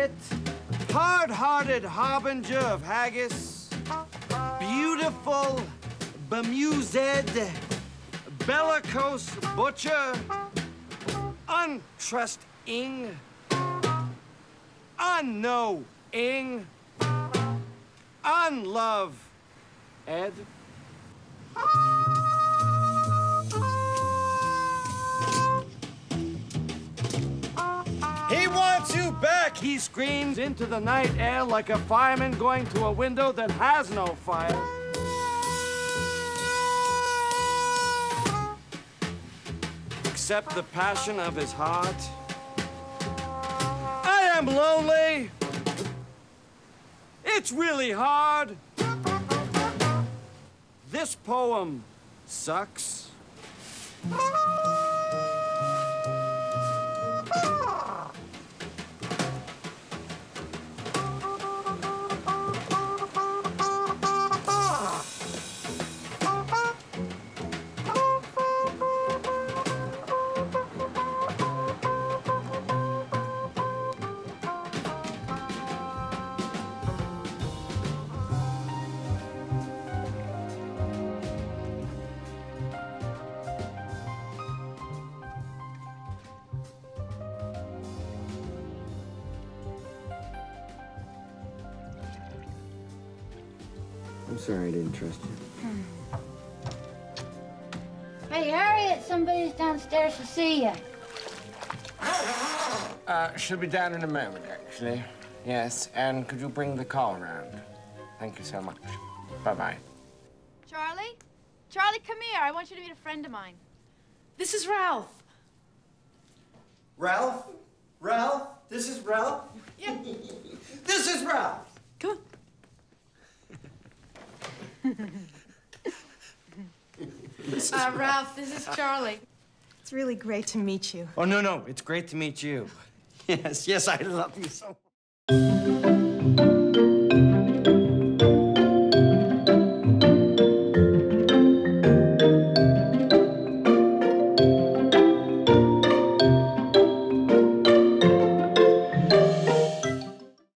it. Hard-hearted harbinger of haggis, beautiful, bemused, bellicose butcher, untrusting, unknowing, unloved. He wants you back! He screams into the night air like a fireman going to a window that has no fire. Except the passion of his heart. I am lonely. It's really hard. This poem sucks. I'm sorry I didn't trust you. Hey, Harriet, somebody's downstairs to see you. She'll be down in a moment, actually. Yes, and could you bring the car around? Thank you so much. Bye-bye. Charlie? Charlie, come here. I want you to meet a friend of mine. This is Ralph. Ralph? Ralph? This is Ralph? Yeah. This is Ralph. Come on. Ralph, this is Charlie. It's really great to meet you. Oh, no, no, it's great to meet you. Yes, yes, I love you so much.